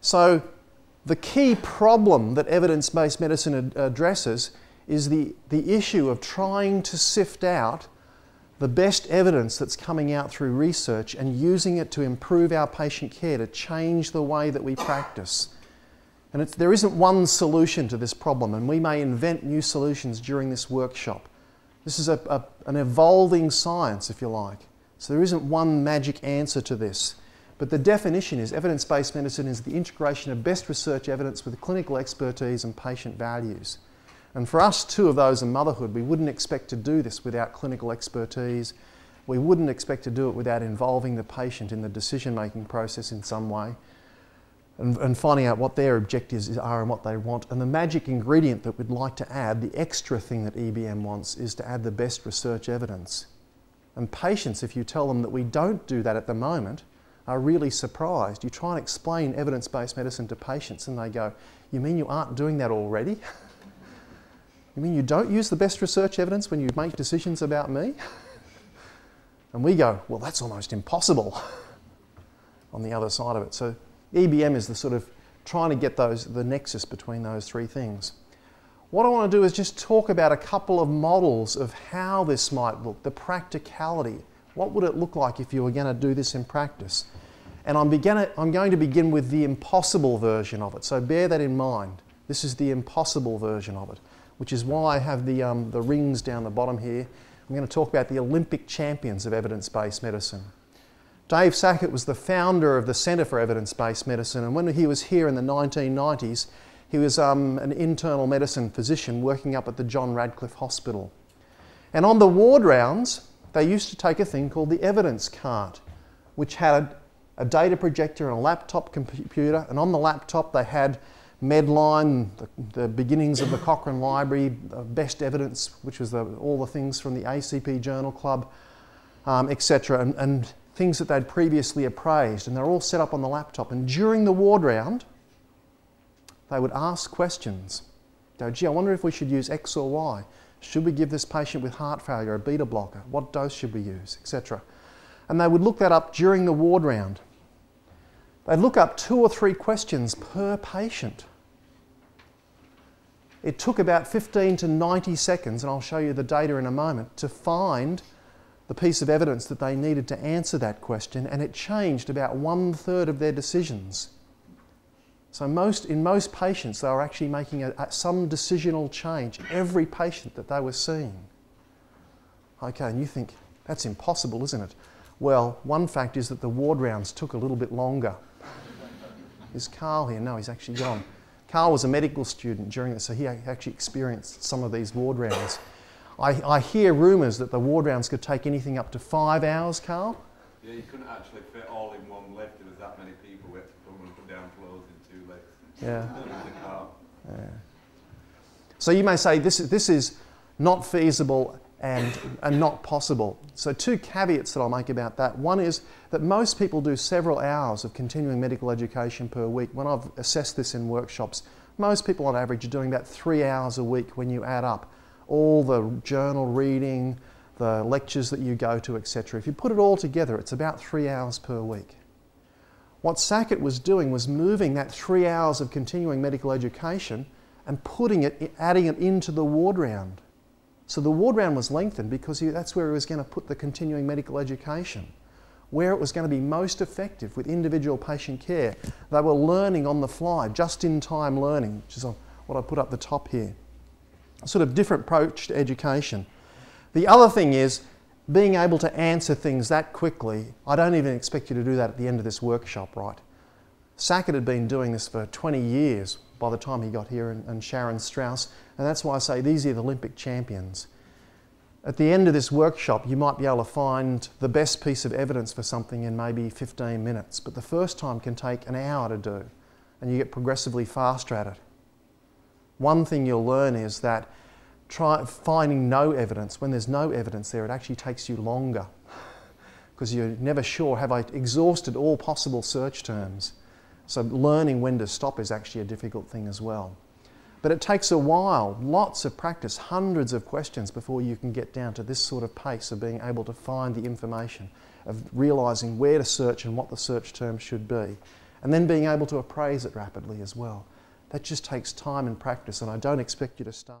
So the key problem that evidence-based medicine addresses is the issue of trying to sift out the best evidence that's coming out through research and using it to improve our patient care, to change the way that we practice. And there isn't one solution to this problem, and we may invent new solutions during this workshop. This is an evolving science, if you like. So there isn't one magic answer to this. But the definition is evidence-based medicine is the integration of best research evidence with clinical expertise and patient values. And for us, two of those are motherhood. We wouldn't expect to do this without clinical expertise. We wouldn't expect to do it without involving the patient in the decision-making process in some way and finding out what their objectives are and what they want. And the magic ingredient that we'd like to add, the extra thing that EBM wants, is to add the best research evidence. And patients, if you tell them that we don't do that at the moment, are really surprised. You try and explain evidence-based medicine to patients and they go, "You mean you aren't doing that already? You mean you don't use the best research evidence when you make decisions about me?" And we go, well, that's almost impossible on the other side of it. So EBM is the sort of trying to get the nexus between those three things. What I want to do is just talk about a couple of models of how this might look, the practicality. What would it look like if you were going to do this in practice? And I'm going to begin with the impossible version of it. So bear that in mind. This is the impossible version of it, which is why I have the rings down the bottom here. I'm going to talk about the Olympic champions of evidence-based medicine. Dave Sackett was the founder of the Centre for Evidence-Based Medicine, and when he was here in the 1990s, he was an internal medicine physician working up at the John Radcliffe Hospital. And on the ward rounds, they used to take a thing called the evidence cart, which had a data projector and a laptop computer, and on the laptop they had Medline, the beginnings of the Cochrane Library, Best Evidence, which was all the things from the ACP Journal Club, etc., and things that they'd previously appraised, and they're all set up on the laptop. And during the ward round, they would ask questions. Go, gee, I wonder if we should use X or Y. Should we give this patient with heart failure a beta blocker? What dose should we use, etc.? And they would look that up during the ward round. They'd look up 2 or 3 questions per patient. It took about 15 to 90 seconds, and I'll show you the data in a moment, to find the piece of evidence that they needed to answer that question, and it changed about 1/3 of their decisions. So in most patients, they were actually making some decisional change, every patient that they were seeing. Okay, and you think, that's impossible, isn't it? Well, one fact is that the ward rounds took a little bit longer. Is Carl here? No, he's actually gone. Carl was a medical student during this, so he actually experienced some of these ward rounds. I hear rumours that the ward rounds could take anything up to 5 hours, Carl? Yeah, you couldn't actually fit all in one lift. There was that many people. We had to come and put down clothes in 2 lifts. Yeah. Yeah. So you may say this is not feasible and not possible. So 2 caveats that I'll make about that. One is that most people do several hours of continuing medical education per week. When I've assessed this in workshops, most people on average are doing about 3 hours a week when you add up all the journal reading, the lectures that you go to, etc. If you put it all together, it's about 3 hours per week. What Sackett was doing was moving that 3 hours of continuing medical education and adding it into the ward round. So the ward round was lengthened because that's where he was going to put the continuing medical education, where it was going to be most effective with individual patient care. They were learning on the fly, just-in-time learning, which is what I put up the top here. A sort of different approach to education. The other thing is being able to answer things that quickly. I don't even expect you to do that at the end of this workshop, right? Sackett had been doing this for 20 years by the time he got here, and Sharon Strauss, and that's why I say these are the Olympic champions. At the end of this workshop, you might be able to find the best piece of evidence for something in maybe 15 minutes, but the first time can take an hour to do, and you get progressively faster at it. One thing you'll learn is that finding no evidence, when there's no evidence there, it actually takes you longer because you're never sure, have I exhausted all possible search terms? So learning when to stop is actually a difficult thing as well. But it takes a while, lots of practice, hundreds of questions before you can get down to this sort of pace of being able to find the information, of realising where to search and what the search term should be. and then being able to appraise it rapidly as well. That just takes time and practice, and I don't expect you to start.